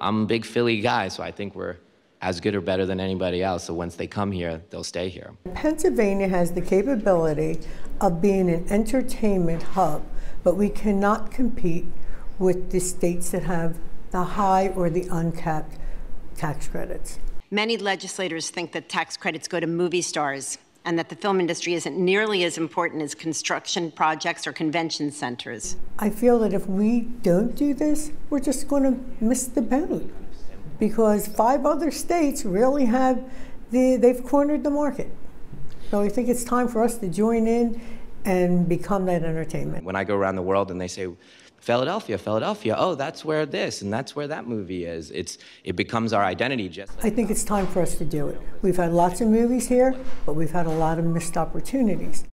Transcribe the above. I'm a big Philly guy, so I think we're as good or better than anybody else. So once they come here, they'll stay here. Pennsylvania has the capability of being an entertainment hub, but we cannot compete with the states that have the high or the uncapped tax credits. Many legislators think that tax credits go to movie stars and that the film industry isn't nearly as important as construction projects or convention centers. I feel that if we don't do this, we're just going to miss the boat, because 5 other states really have they've cornered the market. So I think it's time for us to join in and become that entertainment. When I go around the world and they say, Philadelphia, Philadelphia, oh, that's where this and that's where that movie is. It becomes our identity. Just like I think it's time for us to do it. We've had lots of movies here, but we've had a lot of missed opportunities.